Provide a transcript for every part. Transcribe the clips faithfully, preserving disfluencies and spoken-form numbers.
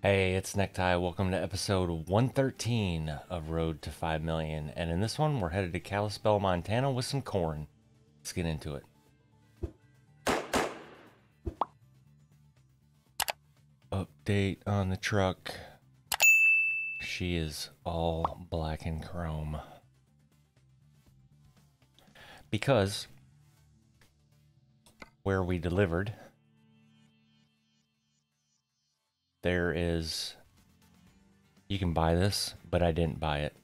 Hey, it's Necktie. Welcome to episode one thirteen of Road to five million. And in this one, we're headed to Kalispell, Montana with some corn. Let's get into it. Update on the truck. She is all black and chrome. Because where we delivered, there is, you can buy this, but I didn't buy it.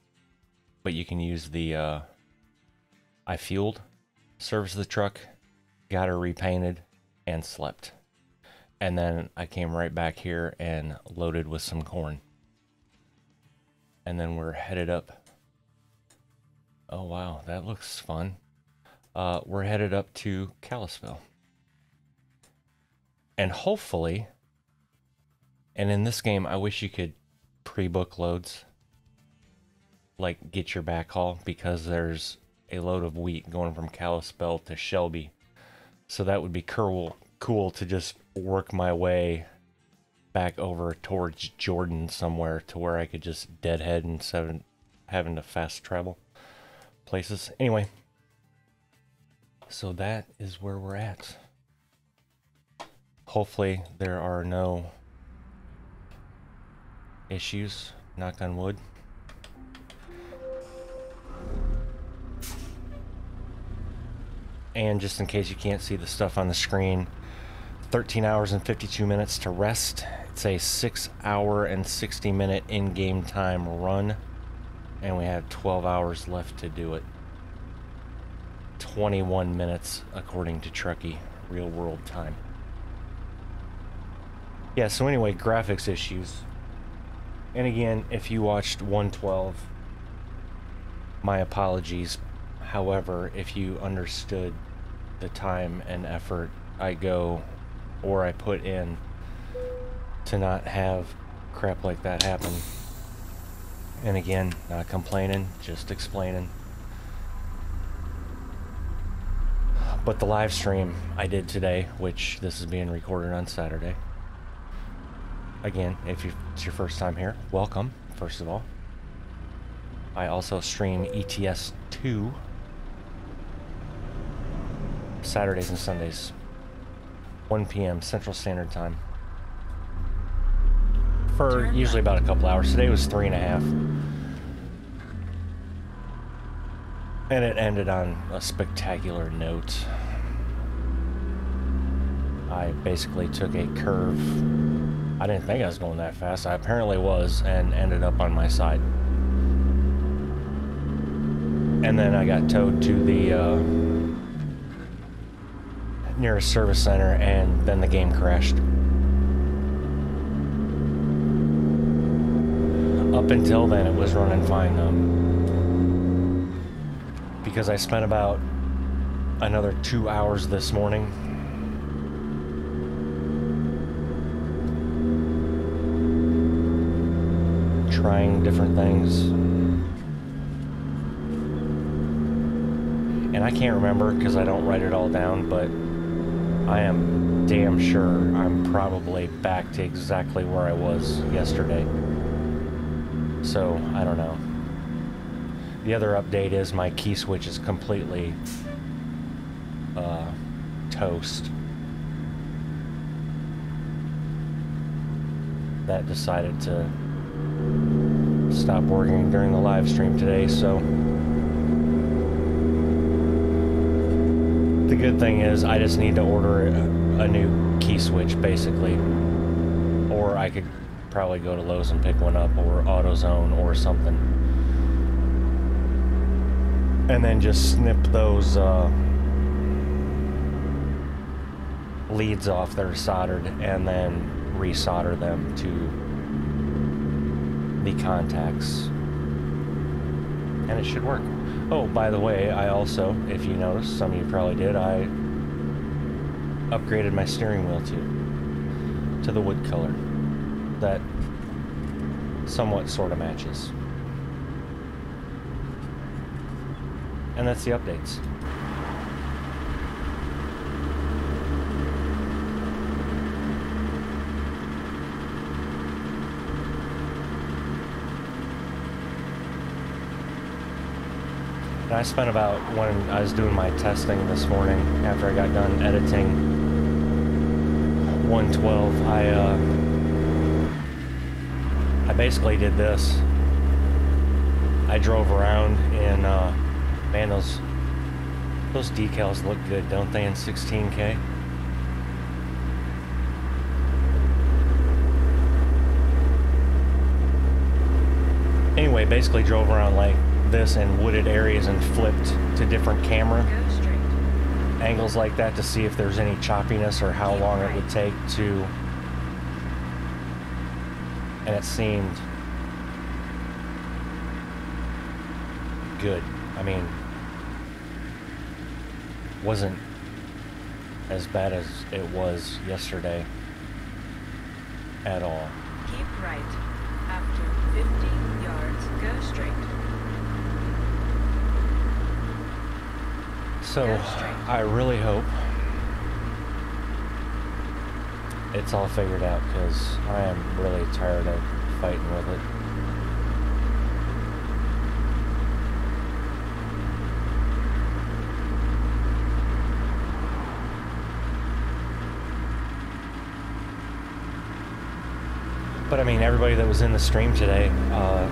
But you can use the, uh, I fueled, serviced the truck, got her repainted, and slept. And then I came right back here and loaded with some corn. And then we're headed up. Oh, wow, that looks fun. Uh, we're headed up to Kalispell. And hopefully... And in this game, I wish you could pre-book loads, like get your backhaul, because there's a load of wheat going from Kalispell to Shelby. So that would be cool, cool to just work my way back over towards Jordan somewhere to where I could just deadhead instead of having to fast travel places. Anyway, so that is where we're at. Hopefully there are no... issues, knock on wood. And just in case you can't see the stuff on the screen, thirteen hours and fifty-two minutes to rest. It's a six hour and sixty minute in-game time run, and we have twelve hours left to do it. twenty-one minutes according to Truckie, real world time. Yeah, so anyway, graphics issues. And again, if you watched one twelve, my apologies. However, if you understood the time and effort I go or I put in to not have crap like that happen. And again, not complaining, just explaining. But the live stream I did today, which this is being recorded on Saturday. Again, if it's your first time here, welcome, first of all. I also stream E T S two Saturdays and Sundays, one p m Central Standard Time, for usually about a couple hours. Today was three and a half. And it ended on a spectacular note. I basically took a curve. I didn't think I was going that fast. I apparently was, and ended up on my side. And then I got towed to the uh, nearest service center, and then the game crashed. Up until then, it was running fine, though. Because I spent about another two hours this morning trying different things, and I can't remember because I don't write it all down, but I am damn sure I'm probably back to exactly where I was yesterday, so I don't know. The other update is my key switch is completely uh, toast. That decided to stop working during the live stream today, so the good thing is I just need to order a new key switch basically, or I could probably go to Lowe's and pick one up, or AutoZone or something, and then just snip those uh, leads off that are soldered and then re-solder them to the contacts, and it should work. Oh, by the way, I also, if you noticed, some of you probably did, I upgraded my steering wheel to to the wood color that somewhat sort of matches. And that's the updates. I spent about, when I was doing my testing this morning, after I got done editing one twelve, I, uh, I basically did this. I drove around, and, uh, man, those, those decals look good, don't they, in sixteen K? Anyway, basically drove around like this in wooded areas and flipped to different camera angles like that to see if there's any choppiness or how long it would take to, and it seemed good. I mean, wasn't as bad as it was yesterday at all. Keep right. After fifteen yards, go straight. So, go straight. I really hope it's all figured out, because I am really tired of fighting with it. But I mean, everybody that was in the stream today uh,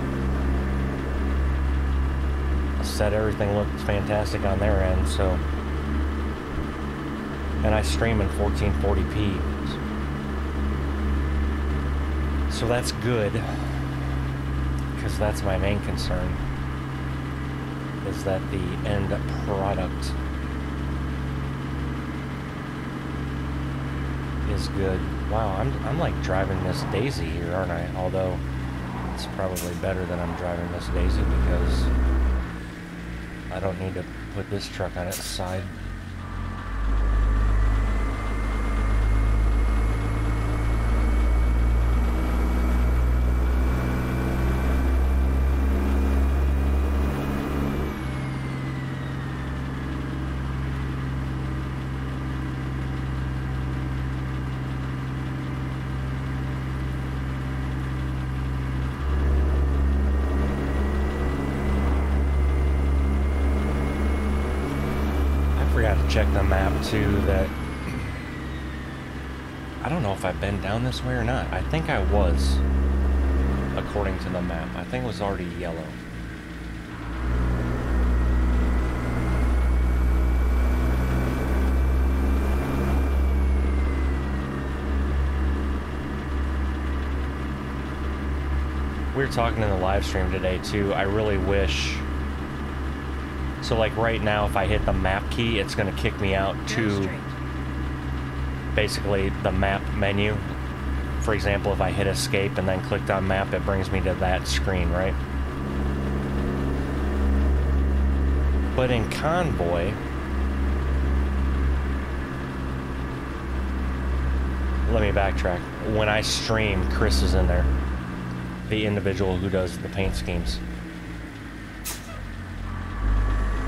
said everything looked fantastic on their end, so. And I stream in fourteen forty p. So that's good, because that's my main concern, is that the end product is good. Wow, I'm, I'm like driving Miss Daisy here, aren't I? Although, it's probably better that I'm driving Miss Daisy, because I don't need to put this truck on its side. Check the map too. That I don't know if I've been down this way or not. I think I was, according to the map. I think it was already yellow. We were talking in the live stream today too. I really wish. So like right now, if I hit the map key, it's gonna kick me out to basically the map menu. For example, if I hit escape and then clicked on map, it brings me to that screen, right? But in Convoy, let me backtrack. When I stream, Chris is in there, the individual who does the paint schemes.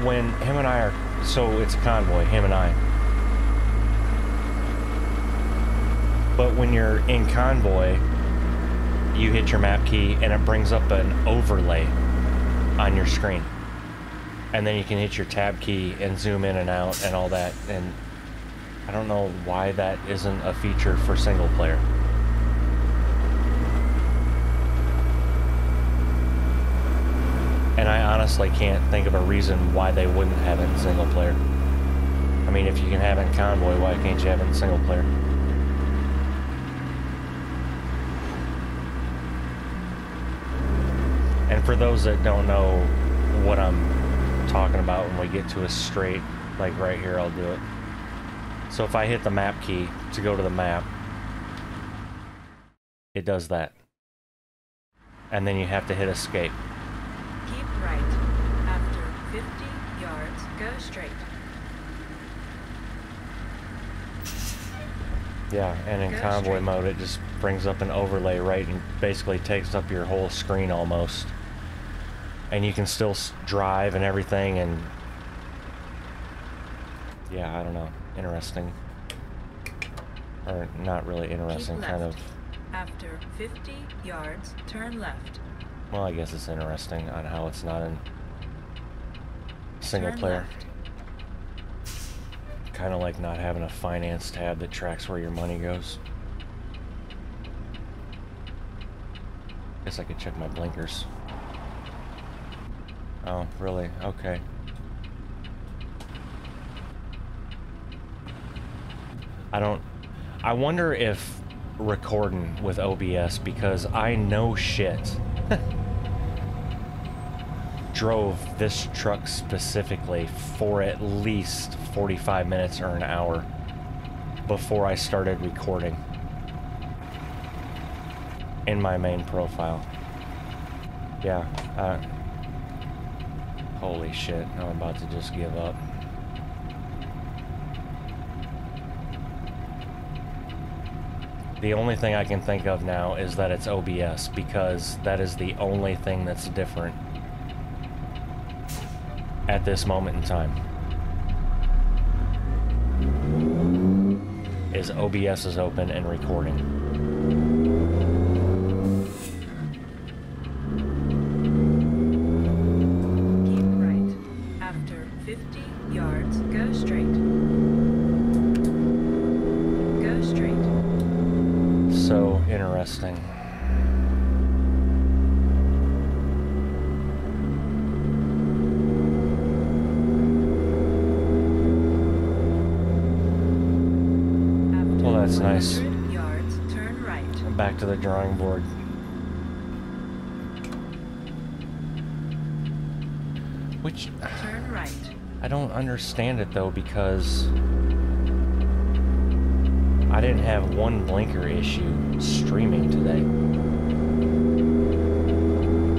When him and I are, so it's a convoy, him and I. But when you're in convoy, you hit your map key and it brings up an overlay on your screen. And then you can hit your tab key and zoom in and out and all that. And I don't know why that isn't a feature for single player. And I honestly can't think of a reason why they wouldn't have it in single player. I mean, if you can have it in Convoy, why can't you have it in single player? And for those that don't know what I'm talking about, when we get to a straight, like right here, I'll do it. So if I hit the map key to go to the map, it does that. And then you have to hit escape. fifty yards, go straight. Yeah, and in go convoy straight. Mode, it just brings up an overlay, right, and basically takes up your whole screen almost. And you can still drive and everything, and yeah, I don't know, interesting. Or not really interesting, kind of. After fifty yards, turn left. Well, I guess it's interesting on how it's not in single player. Kind of like not having a finance tab that tracks where your money goes. Guess I could check my blinkers. Oh, really? Okay. I don't... I wonder if recording with O B S, because I know shit, drove this truck specifically for at least forty-five minutes or an hour before I started recording in my main profile. Yeah. Uh, holy shit, I'm about to just give up. The only thing I can think of now is that it's O B S, because that is the only thing that's different at this moment in time. Is O B S is open and recording. Drawing board. Which turn right. I don't understand it though, because I didn't have one blinker issue streaming today.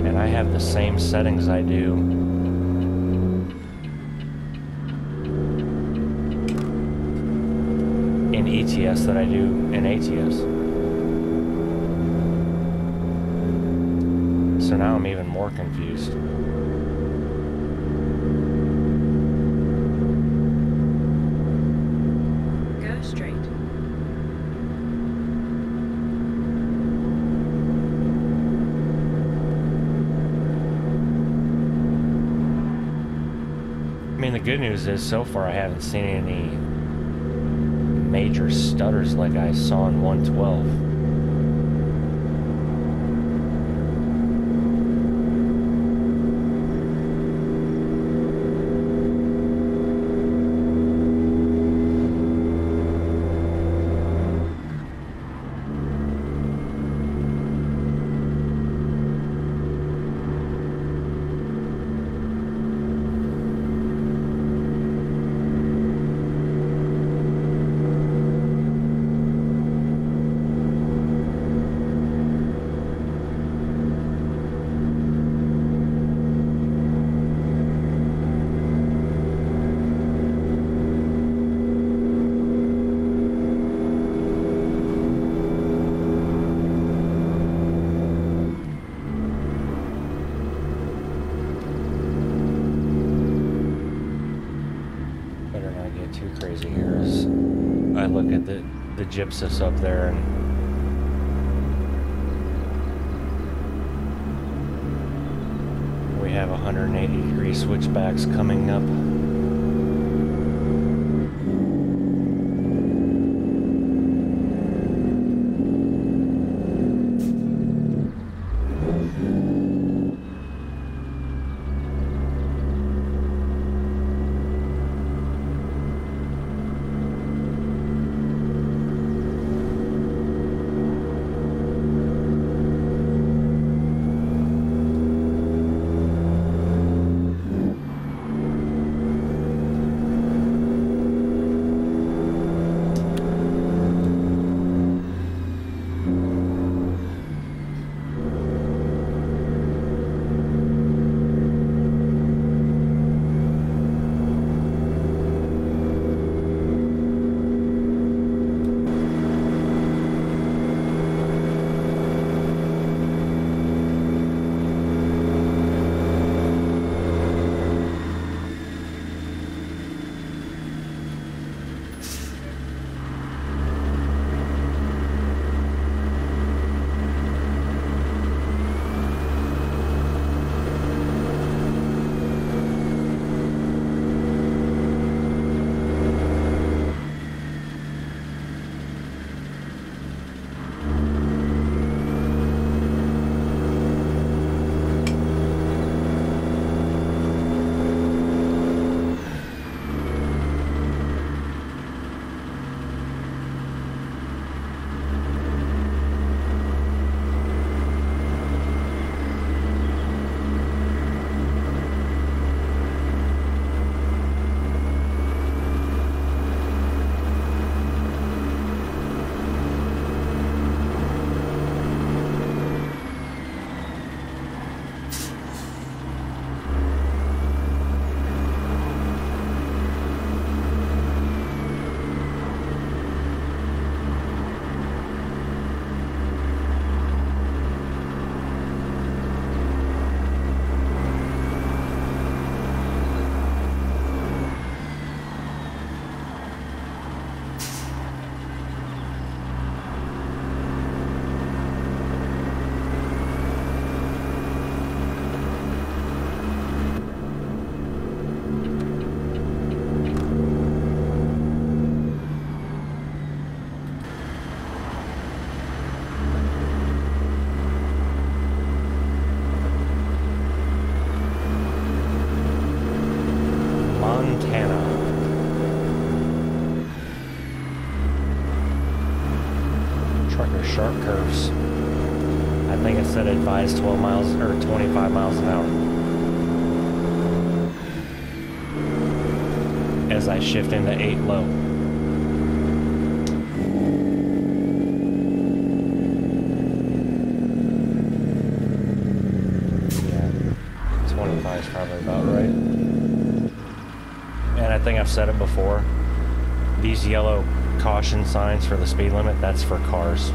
And I have the same settings I do in E T S that I do in A T S. So now I'm even more confused. Go straight. I mean, the good news is so far I haven't seen any major stutters like I saw in one twelve. Gypsies up there, and we have one hundred eighty degree switchbacks coming up. I think it said advised twelve miles or twenty-five miles an hour as I shift into eight low. Yeah, twenty-five is probably about right. And I think I've said it before, these yellow caution signs for the speed limit, that's for cars.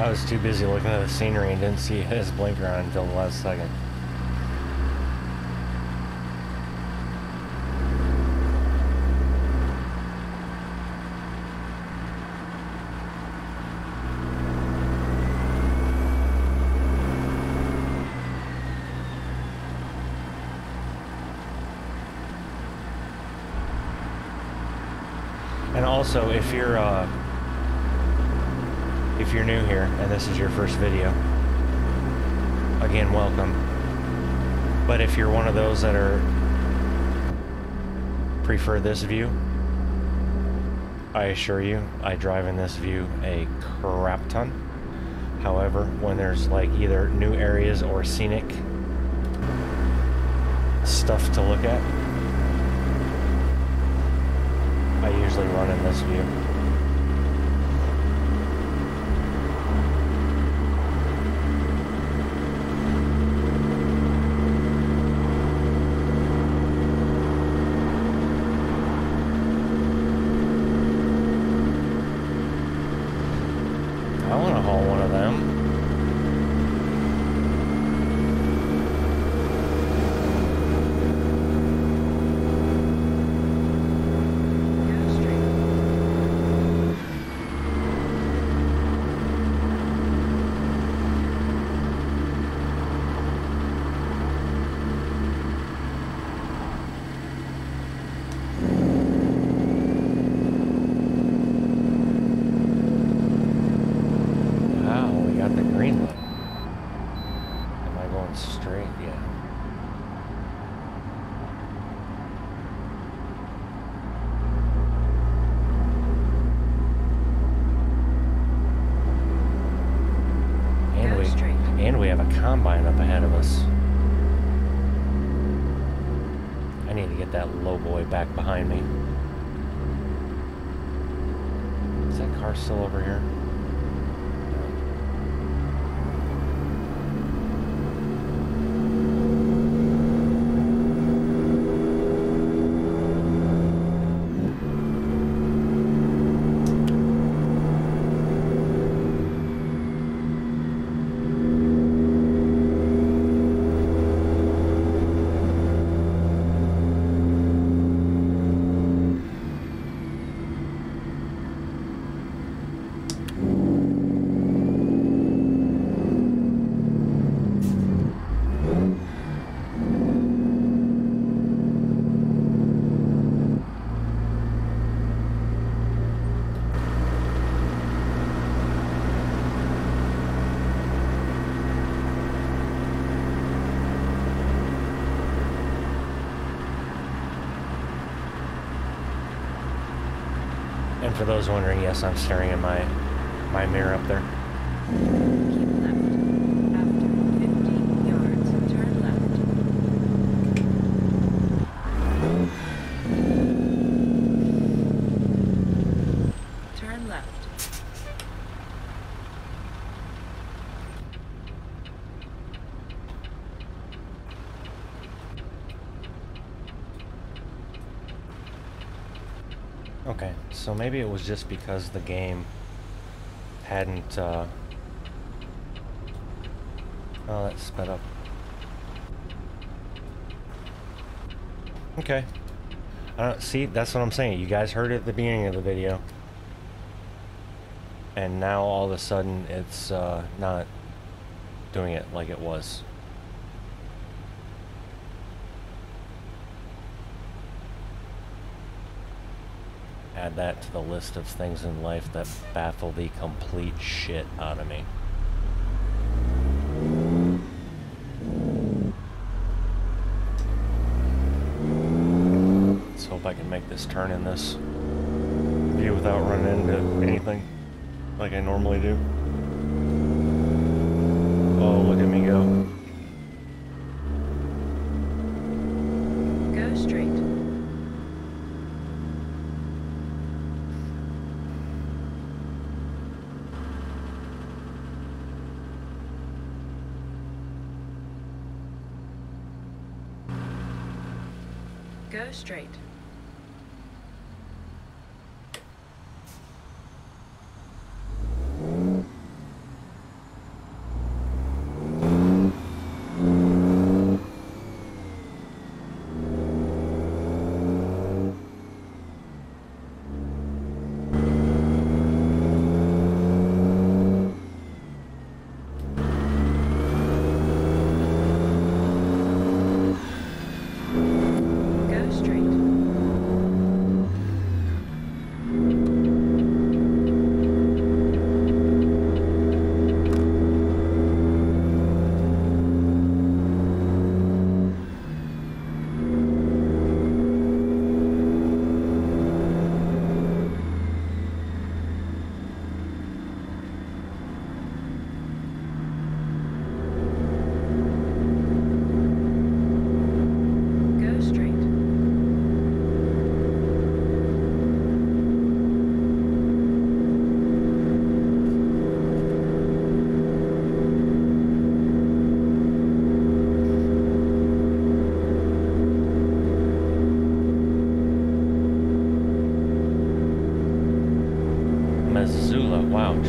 I was too busy looking at the scenery and didn't see his blinker on until the last second. And also, if you're uh, if you're new here and this is your first video, again, welcome. But if you're one of those that are prefer this view, I assure you, I drive in this view a crap ton. However, when there's like either new areas or scenic stuff to look at, I usually run in this view. combine up ahead of us. I need to get that low boy back behind me. Is that car still over here? For those wondering, yes, I'm staring in my my mirror up there. Keep left. After fifteen yards, turn left. Turn left. Okay. So maybe it was just because the game hadn't, uh... oh, that sped up. Okay. I don't, see, that's what I'm saying. You guys heard it at the beginning of the video. And now all of a sudden it's uh, not doing it like it was. Add that to the list of things in life that baffle the complete shit out of me. Let's hope I can make this turn in this view without running into anything like I normally do. Oh, look at me go. Go straight. Go straight.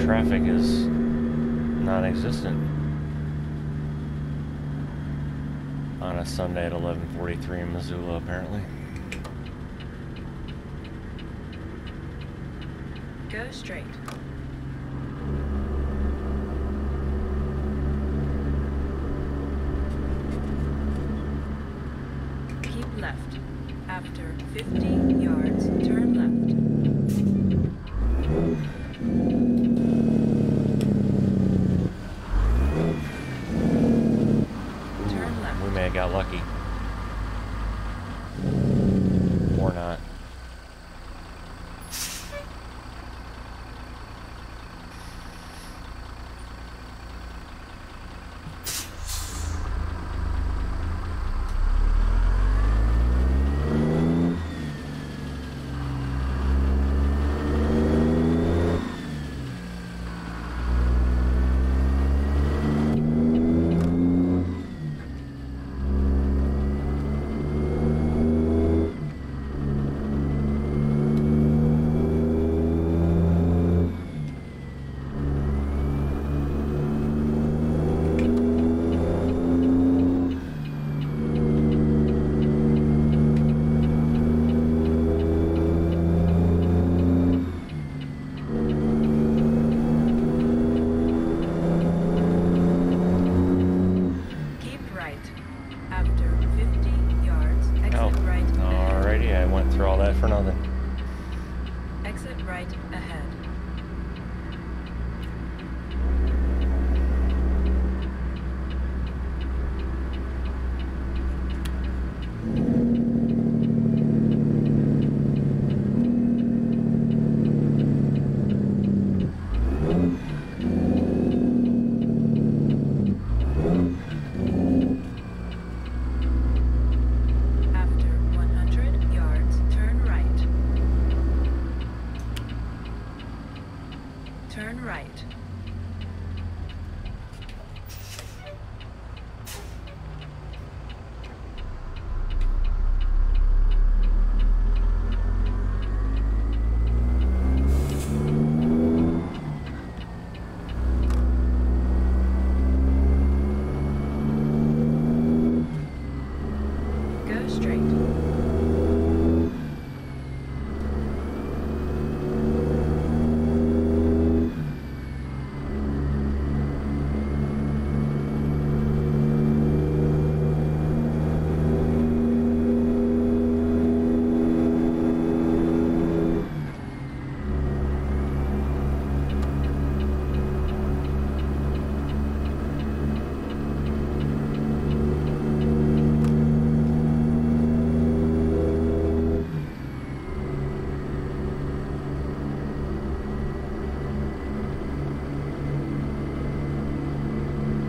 Traffic is non-existent on a Sunday at eleven forty-three in Missoula, apparently. Go straight. Keep left. After fifteen yards, turn left. Got lucky. Or not. that for nothing. Exit right ahead.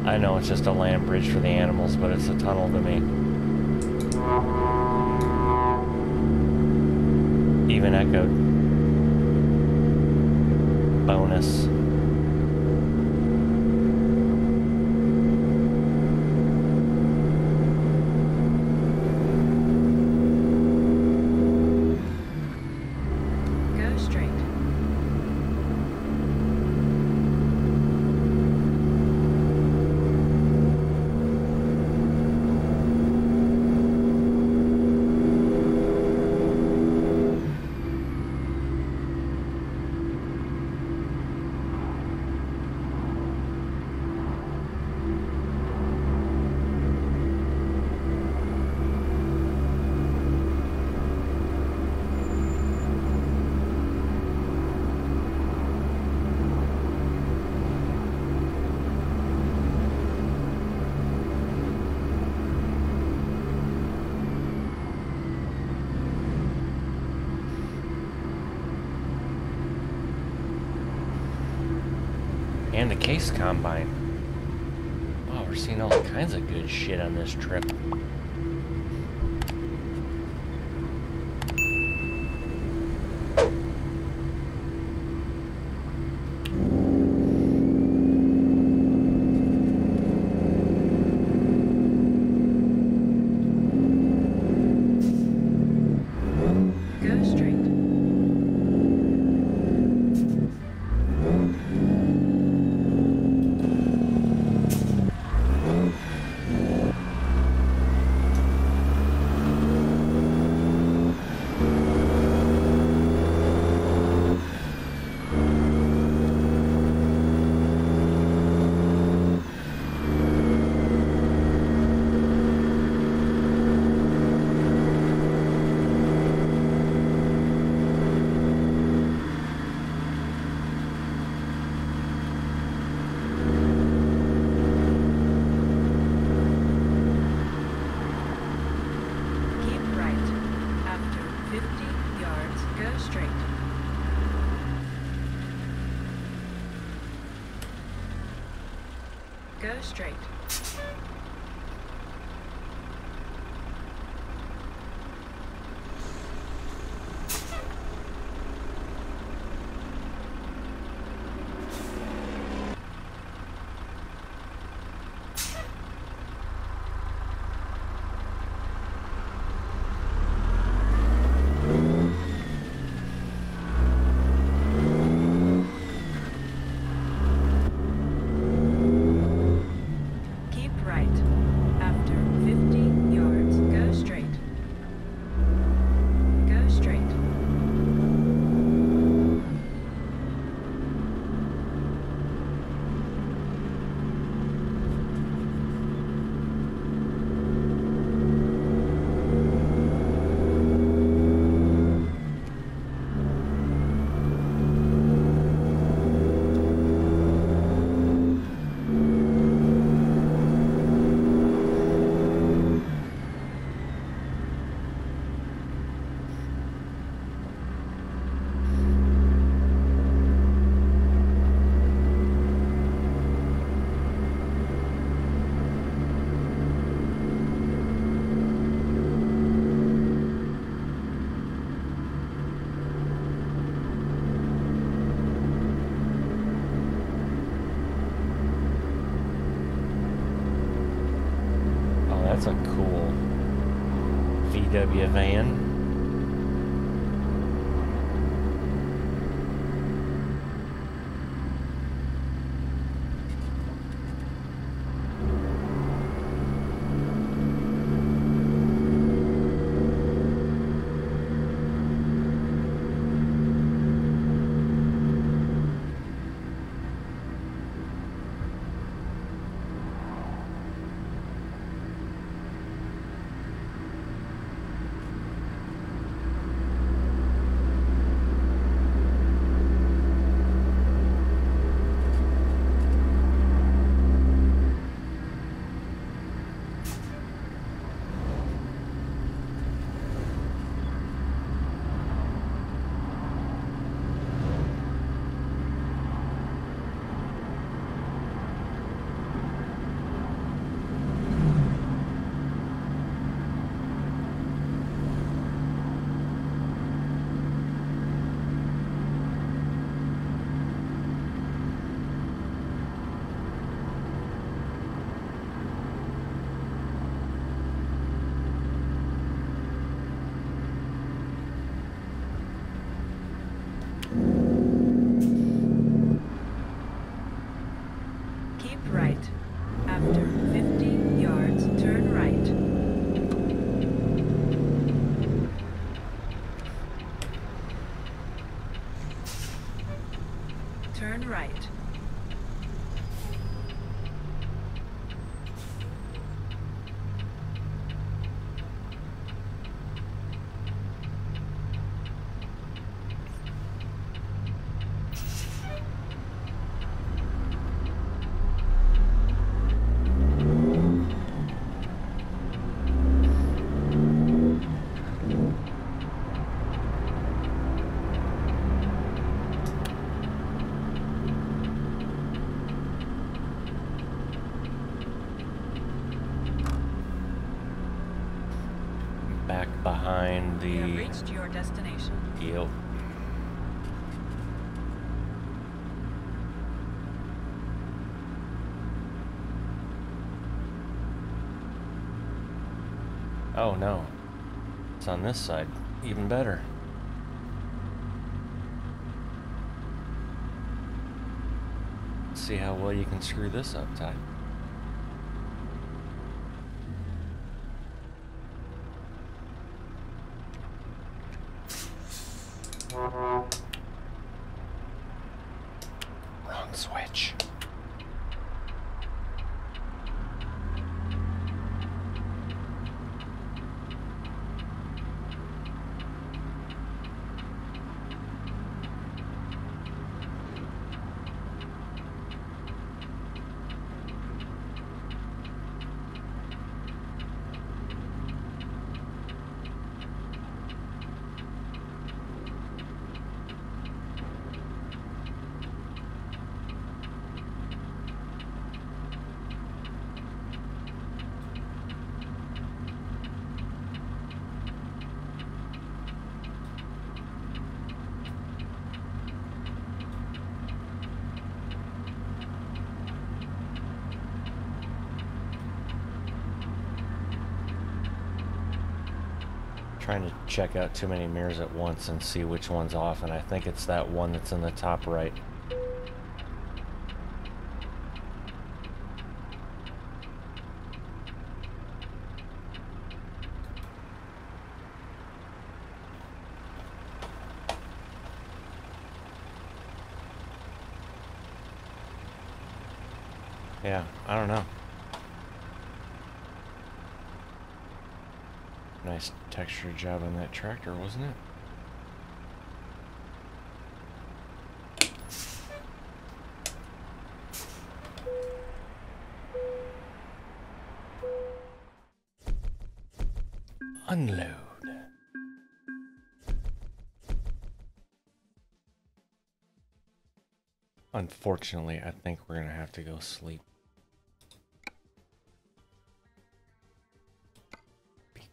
I know it's just a land bridge for the animals, but it's a tunnel to me. Even echoed. Bonus. And the Case Combine. Wow, we're seeing all kinds of good shit on this trip. Go straight. might be a van. Behind the... You have reached your destination. Yep. Oh no. It's on this side. Even better. Let's see how well you can screw this up tight. Trying to check out too many mirrors at once and see which one's off, and I think it's that one that's in the top right. Yeah, I don't know. Nice texture job on that tractor, wasn't it? Unload. Unfortunately, I think we're going to have to go sleep.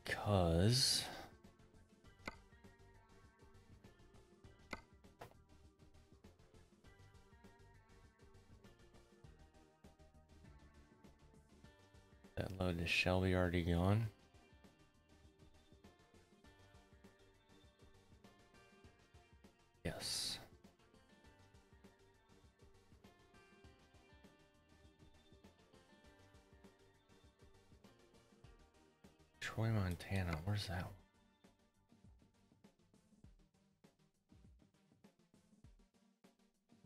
Because that load to Shelby already gone. Troy, Montana. Where's that one?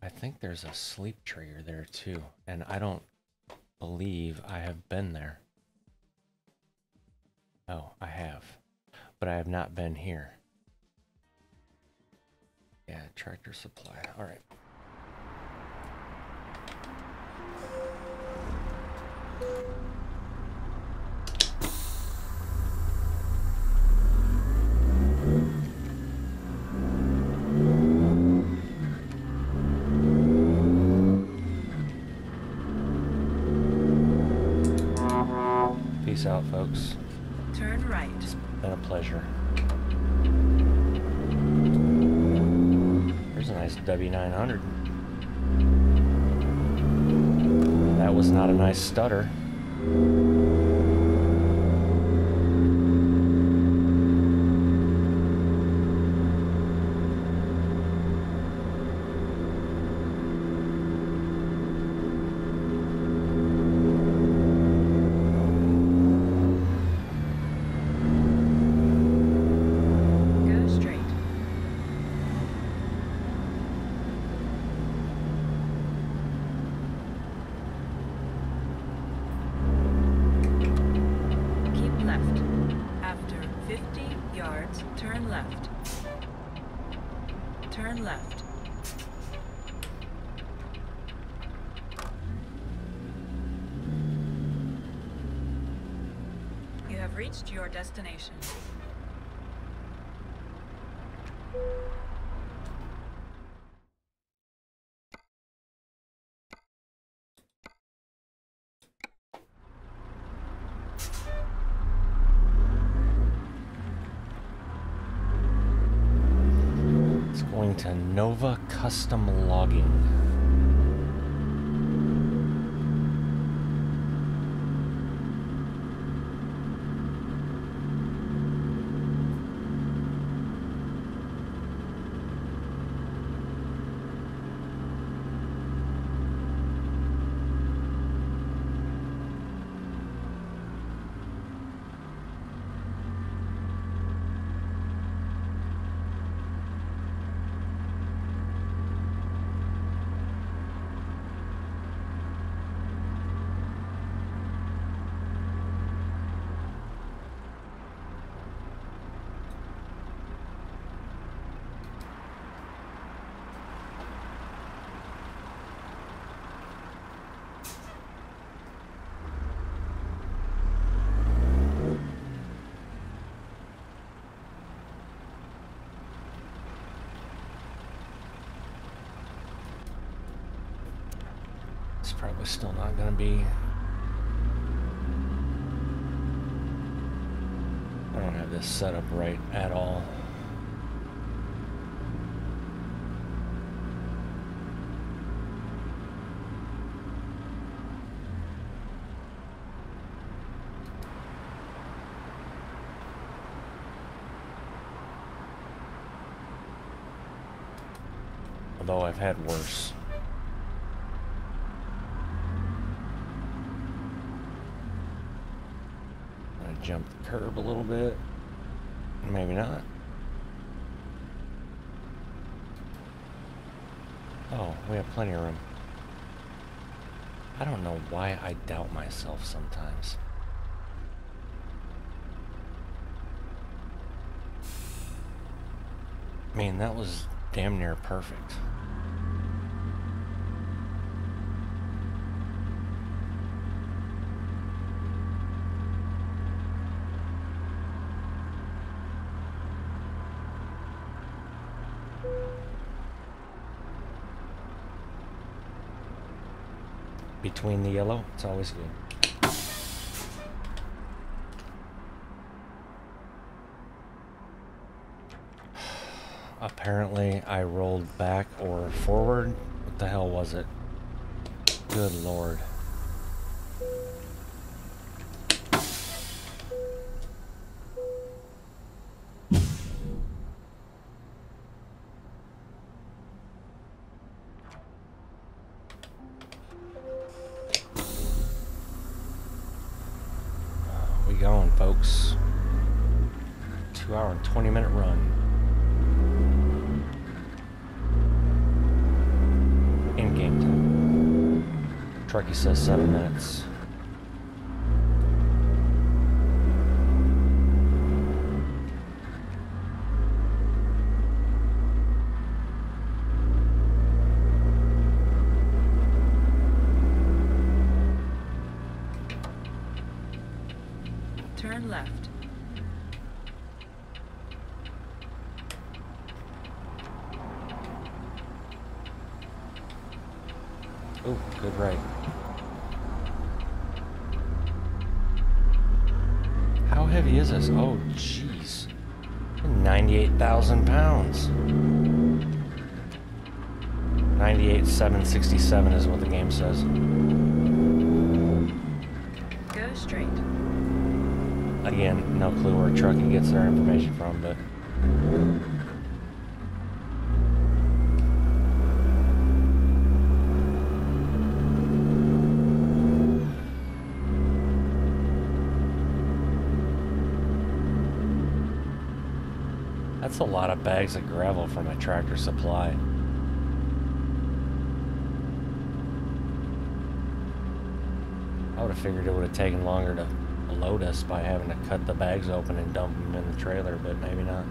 I think there's a sleep trigger there too, and I don't believe I have been there. Oh, I have, but I have not been here. Yeah, Tractor Supply. All right. Peace out, folks. Turn right. It's been a pleasure. There's a nice W nine hundred. That was not a nice stutter. Destination. It's going to Nova Custom Logging. Probably still not gonna be. I don't have this set up right at all. Although I've had worse. Jump the curb a little bit, maybe not. Oh, we have plenty of room. I don't know why I doubt myself sometimes. I mean, that was damn near perfect. Between the yellow, it's always good. Apparently, I rolled back or forward. What the hell was it? Good Lord. Going, folks. two hour and twenty minute run. In game time. Truckie says seven minutes. seven sixty-seven is what the game says. Go straight. Again, no clue where Truckie gets their information from, but that's a lot of bags of gravel from a Tractor Supply. I would have figured it would have taken longer to load us by having to cut the bags open and dump them in the trailer, but maybe not.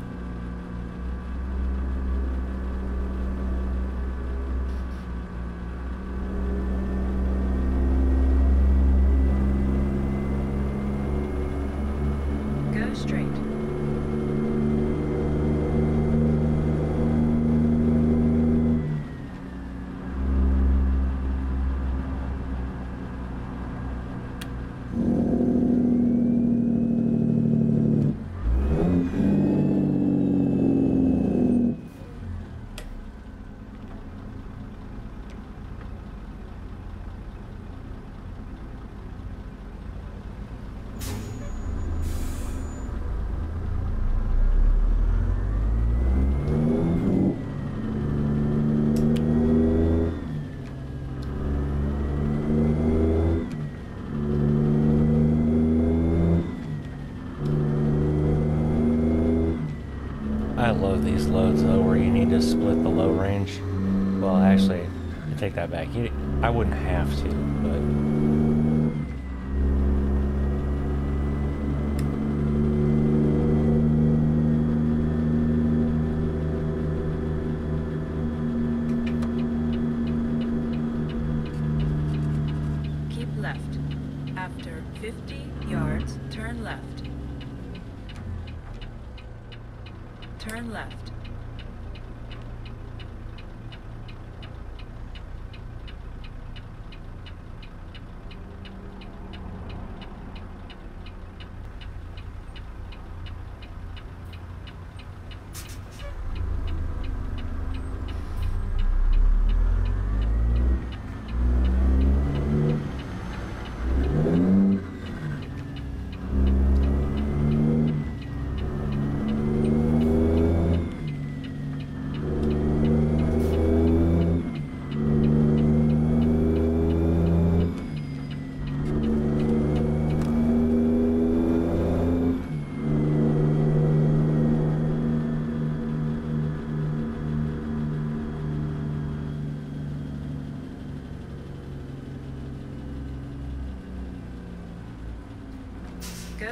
Loads though, where you need to split the low range. Well, actually, I take that back. You, I wouldn't have to, but keep left. After fifty yards, turn left. Turn left.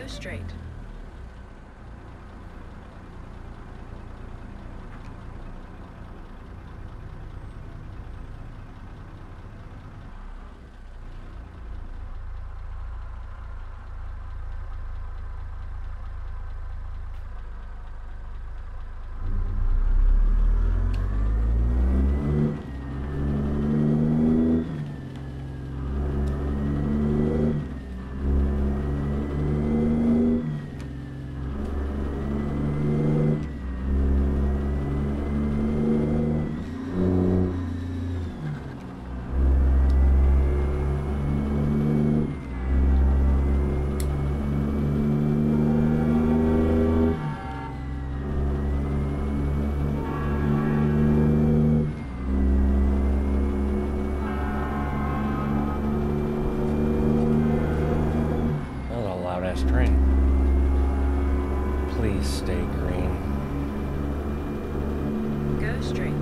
Straight. stay green. Go straight.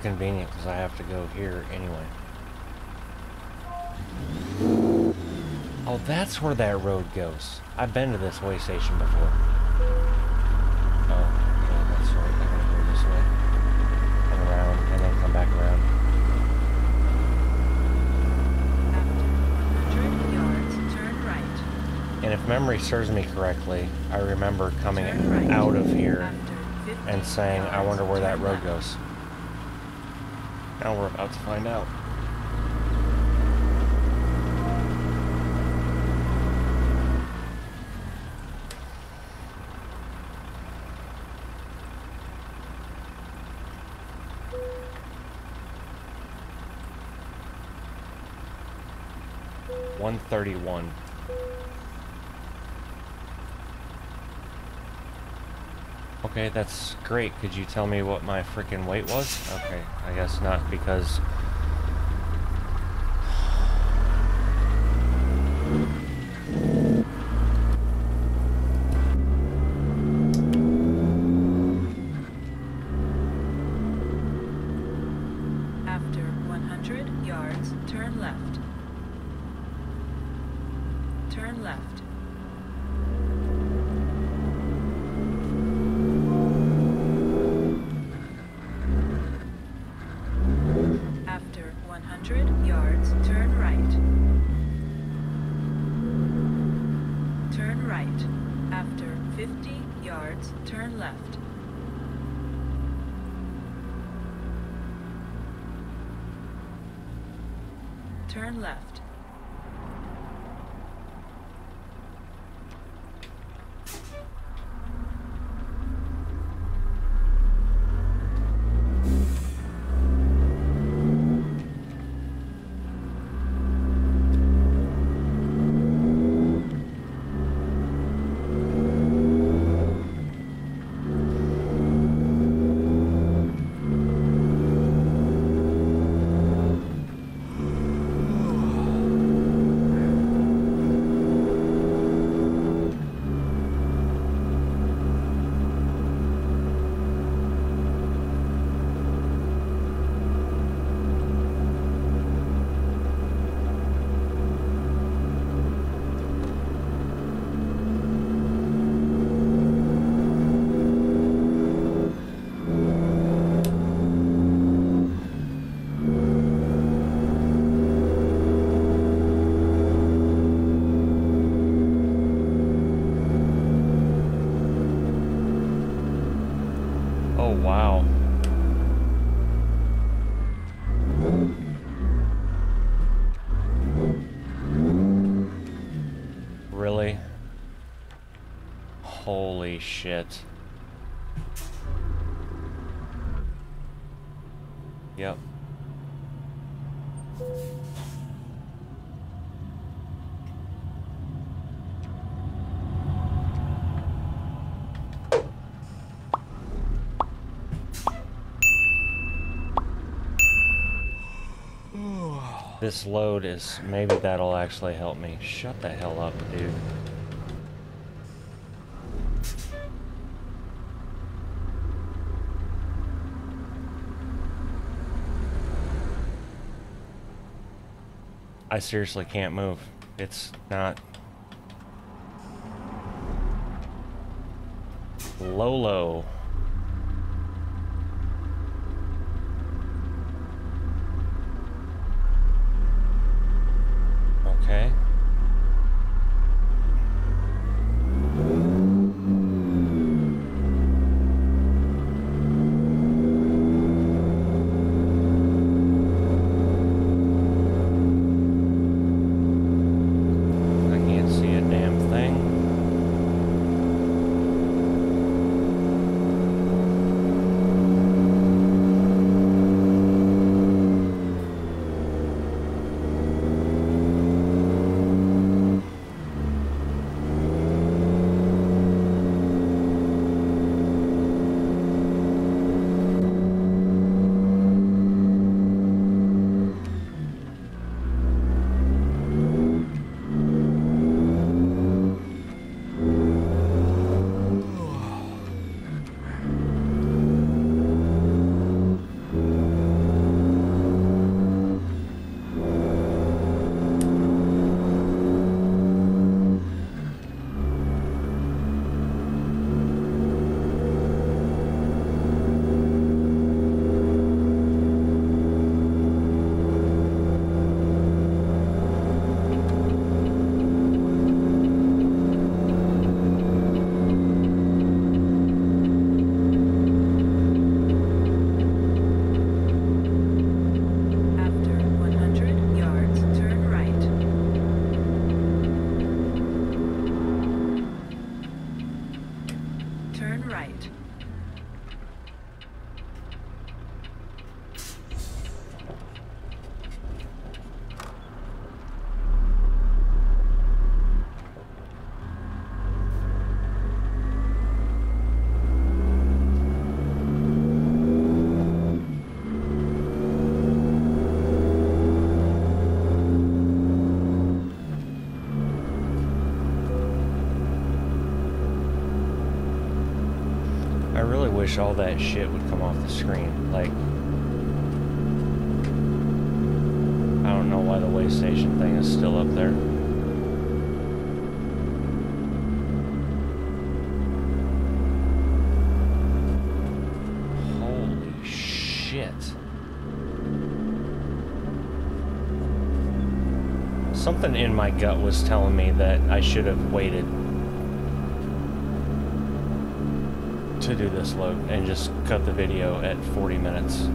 Convenient because I have to go here anyway. Oh, that's where that road goes. I've been to this way station before. If memory serves me correctly, I remember coming right out of here and saying, I wonder where that road goes. Now we're about to find out. one thirty-one. Okay, that's great. Could you tell me what my freaking weight was? Okay, I guess not because... After one hundred yards, turn left. Turn left. Turn left. Oh, wow. Really? Holy shit. Yep. This load is, maybe that'll actually help me. Shut the hell up, dude. I seriously can't move. It's not. Lolo. Okay. I wish all that shit would come off the screen. Like, I don't know why the weigh station thing is still up there. Holy shit. Something in my gut was telling me that I should have waited to do this load and just cut the video at forty minutes.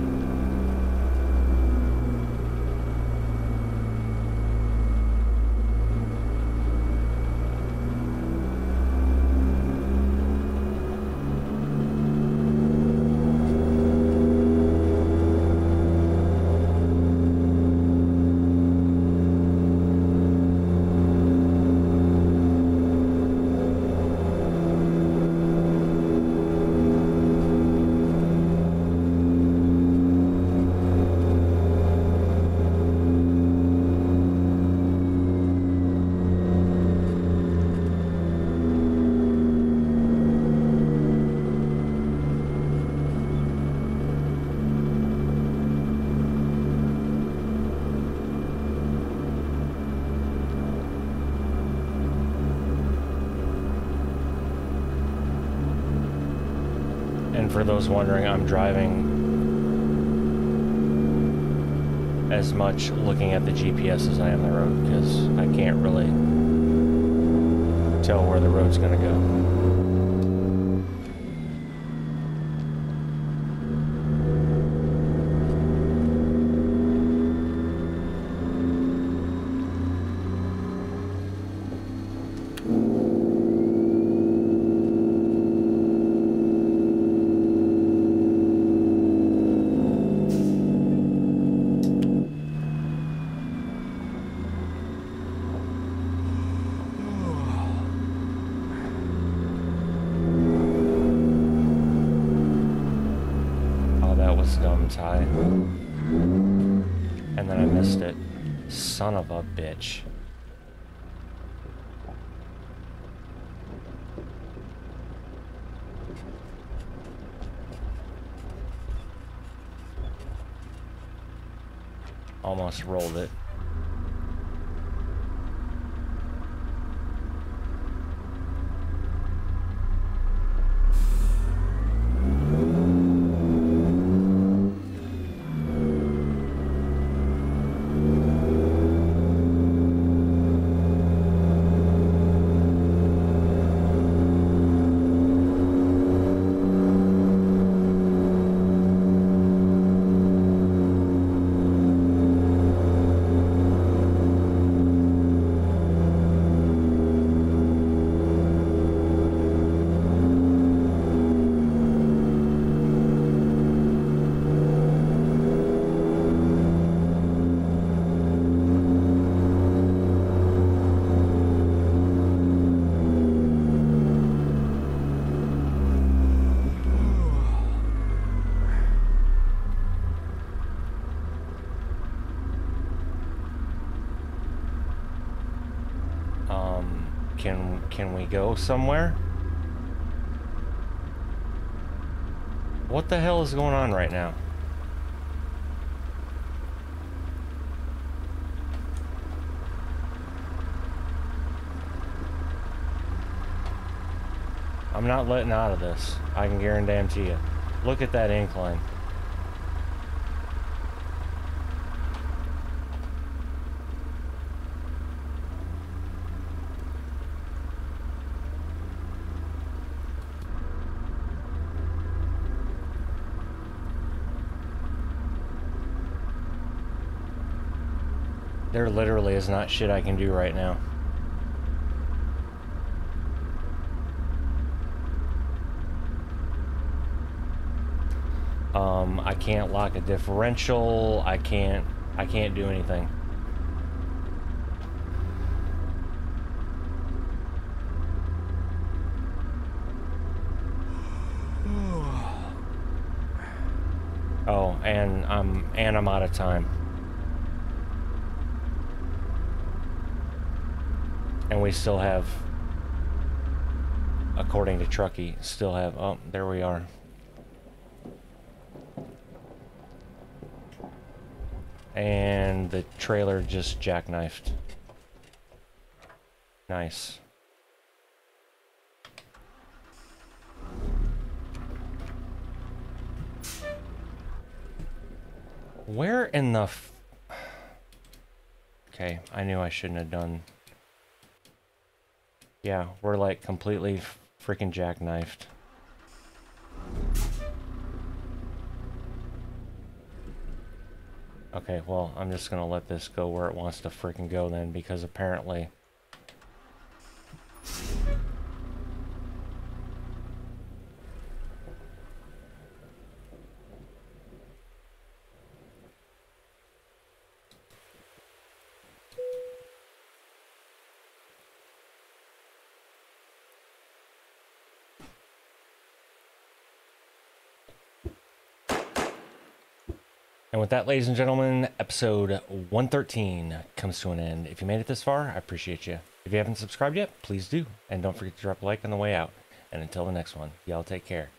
For those wondering, I'm driving as much looking at the G P S as I am the road, because I can't really tell where the road's gonna go. was dumb tie. And then I missed it. Son of a bitch. Almost rolled it. Can we go somewhere? What the hell is going on right now? I'm not letting out of this. I can guarantee you. Look at that incline. There literally is not shit I can do right now. Um, I can't lock a differential. I can't. I can't do anything. Oh, and I'm and I'm out of time. And we still have, according to Truckie, still have, oh, there we are. And the trailer just jackknifed. Nice. Where in the f... Okay, I knew I shouldn't have done... Yeah, we're like completely freaking jackknifed. Okay, well, I'm just gonna let this go where it wants to freaking go then, because apparently... And with that, ladies and gentlemen, episode one thirteen comes to an end. If you made it this far, I appreciate you. If you haven't subscribed yet, please do. And don't forget to drop a like on the way out. And until the next one, y'all take care.